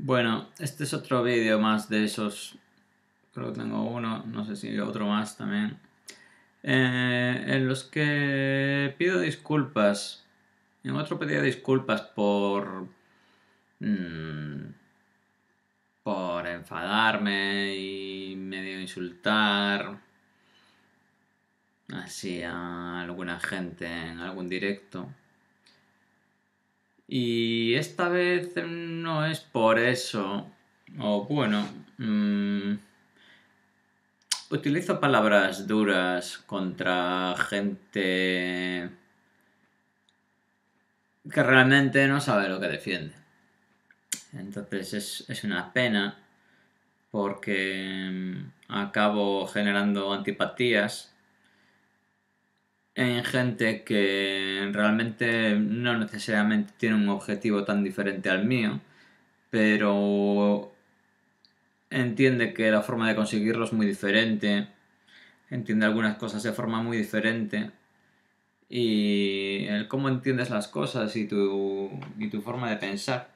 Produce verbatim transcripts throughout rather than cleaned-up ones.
Bueno, este es otro vídeo más de esos. Creo que tengo uno, no sé si otro más también. Eh, en los que pido disculpas. En otro pedía disculpas por... Mmm, por enfadarme y medio insultar así a alguna gente en algún directo. Y esta vez no es por eso, o bueno, mmm, utilizo palabras duras contra gente que realmente no sabe lo que defiende. Entonces es, es una pena porque acabo generando antipatías en gente que realmente no necesariamente tiene un objetivo tan diferente al mío, pero entiende que la forma de conseguirlo es muy diferente, entiende algunas cosas de forma muy diferente, y el cómo entiendes las cosas y tu, y tu forma de pensar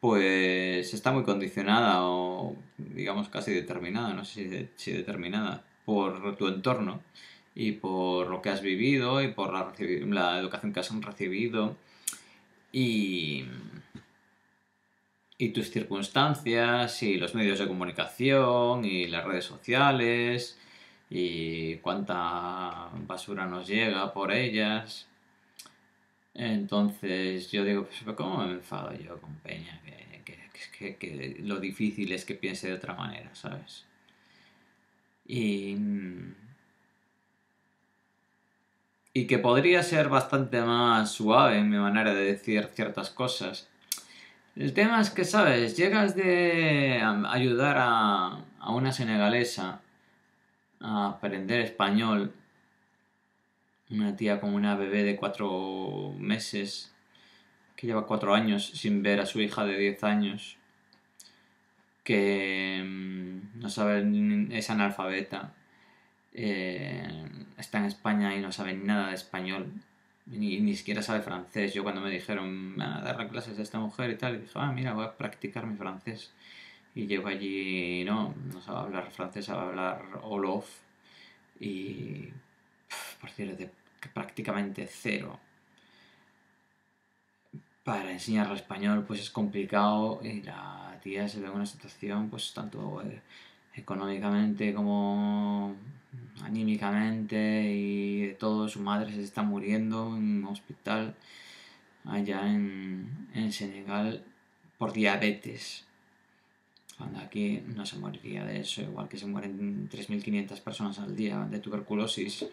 pues está muy condicionada o digamos casi determinada, no sé si, de, si determinada, por tu entorno y por lo que has vivido y por la, la educación que has recibido y, y tus circunstancias y los medios de comunicación y las redes sociales y cuánta basura nos llega por ellas. Entonces yo digo, pues ¿cómo me enfado yo con peña? Que, que, que, que lo difícil es que piense de otra manera, ¿sabes? Y... Y que podría ser bastante más suave en mi manera de decir ciertas cosas. El tema es que, ¿sabes? Llegas de ayudar a, a una senegalesa a aprender español. Una tía con una bebé de cuatro meses, que lleva cuatro años sin ver a su hija de diez años, que no sabe, es analfabeta. Eh, está en España y no sabe nada de español, ni, ni siquiera sabe francés. Yo cuando me dijeron, van a dar clases a esta mujer y tal, y dije, ah, mira, voy a practicar mi francés. Y llego allí y no, no sabe hablar francés, sabe hablar Olof, y por cierto, de prácticamente cero. Para enseñarle español pues es complicado y la tía se ve en una situación pues tanto eh, económicamente como anímicamente y de todo. Su madre se está muriendo en un hospital allá en, en Senegal por diabetes, cuando aquí no se moriría de eso, igual que se mueren tres mil quinientas personas al día de tuberculosis.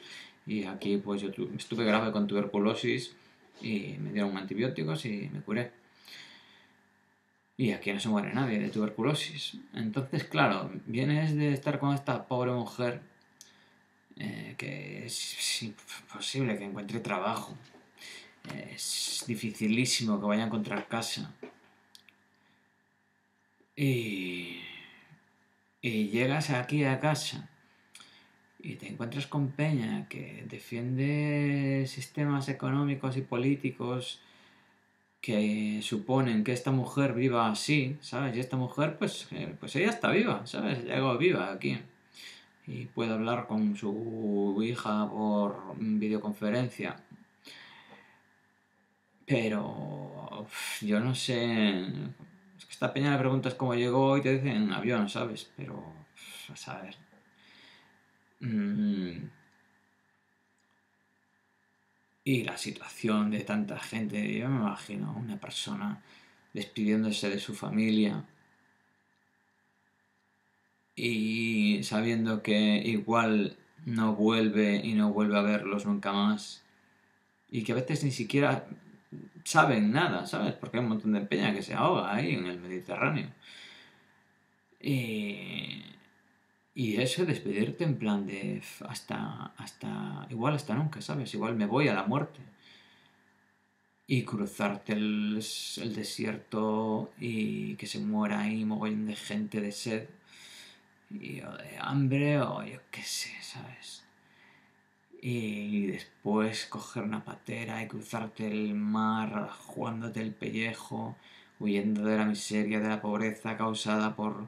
Y aquí pues yo tu, estuve grave con tuberculosis y me dieron antibióticos y me curé, y aquí no se muere nadie de tuberculosis. Entonces claro, vienes de estar con esta pobre mujer Eh, que es imposible que encuentre trabajo, eh, es dificilísimo que vaya a encontrar casa, y, y llegas aquí a casa y te encuentras con peña que defiende sistemas económicos y políticos que suponen que esta mujer viva así, ¿sabes? Y esta mujer pues, eh, pues ella está viva, ¿sabes? Llegó viva aquí y puede hablar con su hija por videoconferencia. Pero yo no sé, es que esta peña le preguntas cómo llegó y te dicen en avión, ¿sabes? Pero a saber. Y la situación de tanta gente, yo me imagino una persona despidiéndose de su familia y sabiendo que igual no vuelve y no vuelve a verlos nunca más, y que a veces ni siquiera saben nada, ¿sabes? Porque hay un montón de peña que se ahoga ahí en el Mediterráneo. Y, y eso, despedirte en plan de hasta, hasta igual hasta nunca, ¿sabes? Igual me voy a la muerte. Y cruzarte el, el desierto y que se muera ahí mogollón de gente de sed, y o de hambre, o yo qué sé, ¿sabes? Y después coger una patera y cruzarte el mar jugándote el pellejo, huyendo de la miseria, de la pobreza causada por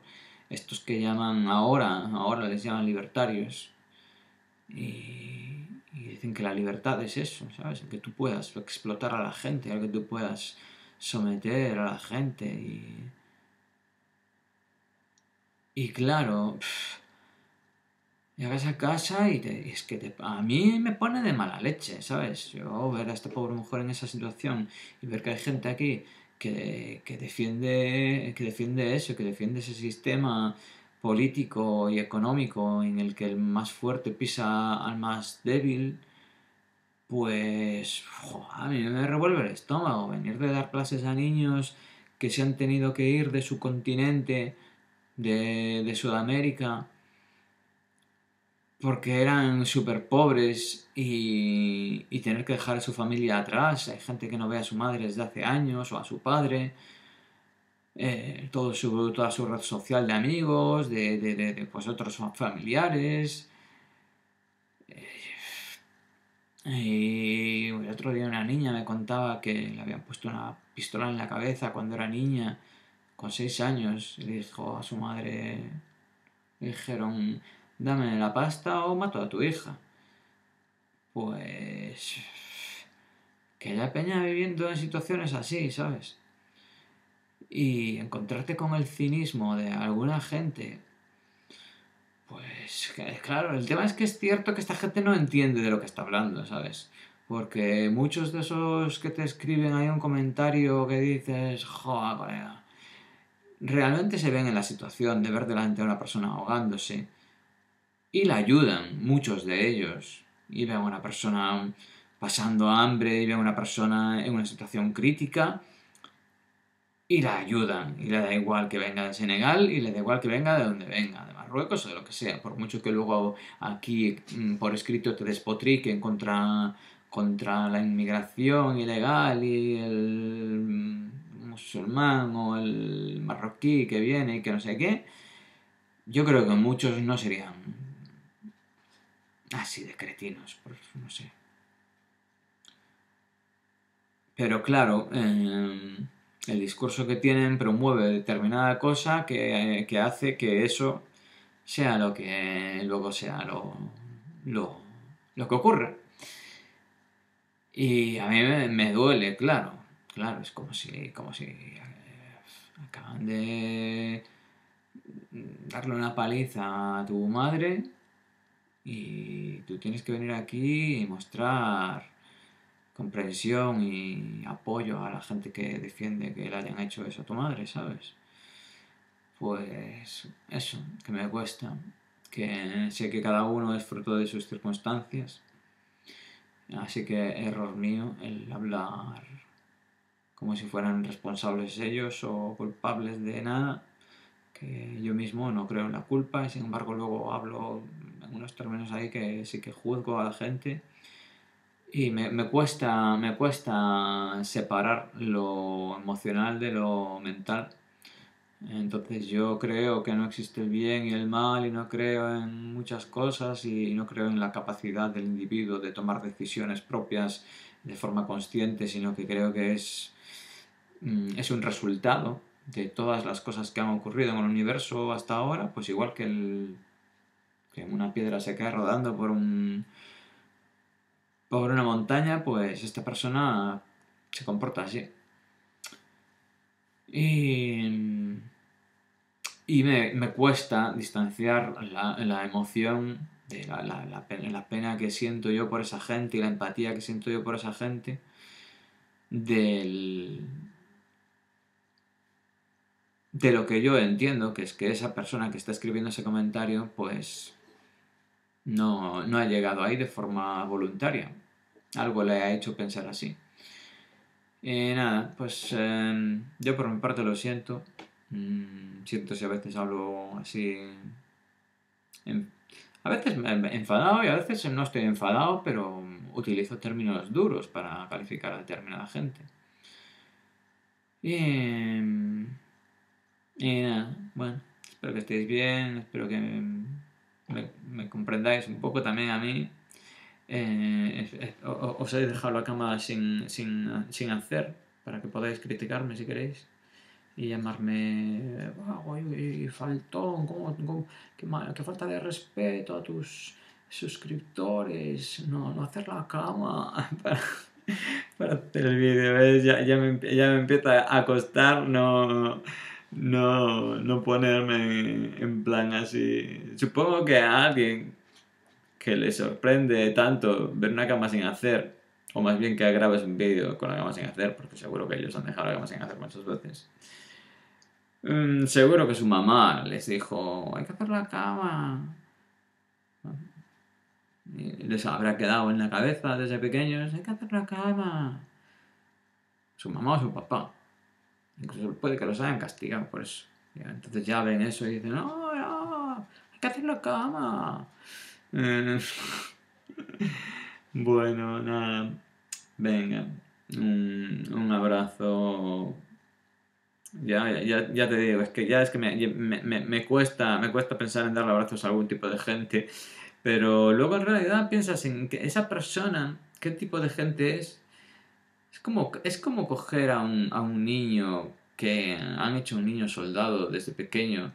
estos que llaman ahora, ahora les llaman libertarios. Y, y dicen que la libertad es eso, ¿sabes? El que tú puedas explotar a la gente, el que tú puedas someter a la gente. Y, y claro, pff, llegas a casa y, te, y es que te, a mí me pone de mala leche, ¿sabes? Yo ver a esta pobre mujer en esa situación y ver que hay gente aquí que, que, defiende, que defiende eso, que defiende ese sistema político y económico en el que el más fuerte pisa al más débil, pues jo, a mí me revuelve el estómago. Venir de dar clases a niños que se han tenido que ir de su continente, de, de Sudamérica, porque eran súper pobres y, y tener que dejar a su familia atrás. Hay gente que no ve a su madre desde hace años o a su padre. Eh, todo su, toda su red social de amigos, de, de, de, de pues otros familiares. Eh, y el otro día una niña me contaba que le habían puesto una pistola en la cabeza cuando era niña, con seis años, y le dijo a su madre, le dijeron, dame la pasta o mato a tu hija. Pues que haya peña viviendo en situaciones así, ¿sabes? Y encontrarte con el cinismo de alguna gente, pues claro, el tema es que es cierto que esta gente no entiende de lo que está hablando, ¿sabes? Porque muchos de esos que te escriben hay un comentario que dices, joder, colega, realmente se ven en la situación de ver delante a una persona ahogándose y la ayudan, muchos de ellos, y ven a una persona pasando hambre, y ven a una persona en una situación crítica, y la ayudan, y le da igual que venga de Senegal, y le da igual que venga de donde venga, de Marruecos o de lo que sea, por mucho que luego aquí por escrito te despotriquen contra, contra la inmigración ilegal y el musulmán o el marroquí que viene y que no sé qué, yo creo que muchos no serían así de cretinos, pues no sé. Pero claro, eh, el discurso que tienen promueve determinada cosa que, que hace que eso sea lo que luego sea lo, lo, lo que ocurra. Y a mí me, me duele, claro. Claro, es como si, como si acaban de darle una paliza a tu madre y tú tienes que venir aquí y mostrar comprensión y apoyo a la gente que defiende que le hayan hecho eso a tu madre, ¿sabes? Pues eso, que me cuesta, que sé que cada uno es fruto de sus circunstancias, así que error mío el hablar como si fueran responsables ellos o culpables de nada, que yo mismo no creo en la culpa y sin embargo luego hablo en unos términos ahí que sí que juzgo a la gente. Y me, me, cuesta, me cuesta separar lo emocional de lo mental. Entonces yo creo que no existe el bien y el mal y no creo en muchas cosas y no creo en la capacidad del individuo de tomar decisiones propias de forma consciente, sino que creo que es, es un resultado de todas las cosas que han ocurrido en el universo hasta ahora, pues igual que, el, que una piedra se cae rodando por un... por una montaña, pues esta persona se comporta así. Y, y me, me cuesta distanciar la, la emoción, de la, la, la, pena, la pena que siento yo por esa gente y la empatía que siento yo por esa gente, del, de lo que yo entiendo, que es que esa persona que está escribiendo ese comentario, pues... No, no ha llegado ahí de forma voluntaria. Algo le ha hecho pensar así. Eh, nada, pues eh, yo por mi parte lo siento. Mm, siento si a veces hablo así... En, a veces enfadado y a veces no estoy enfadado, pero utilizo términos duros para calificar a determinada gente. Y, y nada, bueno, espero que estéis bien, espero que... Me, me comprendáis un poco también a mí. Eh, eh, os he dejado la cámara sin, sin, sin hacer para que podáis criticarme si queréis. y llamarme vago y faltón, ¿cómo, cómo, qué, qué falta de respeto a tus suscriptores, no, no hacer la cama para, para hacer el vídeo, ¿ves? Ya, ya, me, ya me empieza a costar no, no, no ponerme en plan así. Supongo que a alguien que le sorprende tanto ver una cama sin hacer, o más bien que grabes un vídeo con la cama sin hacer, porque seguro que ellos han dejado la cama sin hacer muchas veces. Um, seguro que su mamá les dijo, hay que hacer la cama. Y les habrá quedado en la cabeza desde pequeños, hay que hacer la cama. Su mamá o su papá. Incluso puede que los hayan castigado por eso. Entonces ya ven eso y dicen, no, no, hay que hacer la cama. Eh, bueno, nada, venga, un, un abrazo. Ya, ya, ya te digo, es que ya es que me, me, me, me cuesta me cuesta pensar en darle abrazos a algún tipo de gente, pero luego en realidad piensas en que esa persona, qué tipo de gente es. Es como, es como coger a un, a un niño que han hecho un niño soldado desde pequeño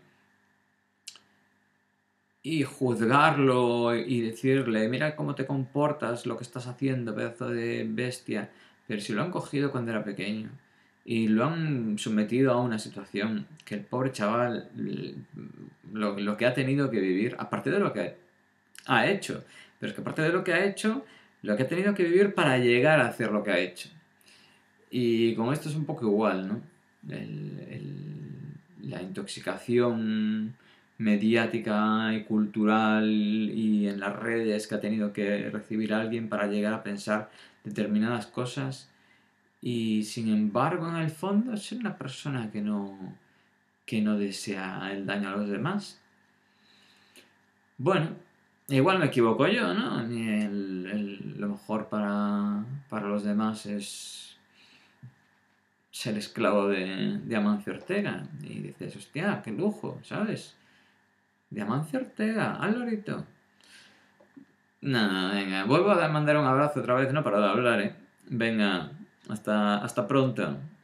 y juzgarlo y decirle, mira cómo te comportas, lo que estás haciendo, pedazo de bestia. Pero si lo han cogido cuando era pequeño y lo han sometido a una situación que el pobre chaval, lo, lo que ha tenido que vivir, aparte de lo que ha hecho, pero es que aparte de lo que ha hecho, lo que ha tenido que vivir para llegar a hacer lo que ha hecho. Y con esto es un poco igual, ¿no? El, el, la intoxicación mediática y cultural y en las redes que ha tenido que recibir a alguien para llegar a pensar determinadas cosas, y sin embargo en el fondo ser una persona que no, que no desea el daño a los demás. Bueno, igual me equivoco yo, ¿no? El, el, lo mejor para, para los demás es ser esclavo de, de Amancio Ortega, y dices, hostia, qué lujo, ¿sabes? De Amancio Ortega, al lorito. Nada, venga, vuelvo a mandar un abrazo otra vez, no para de hablar, ¿eh? Venga, hasta, hasta pronto.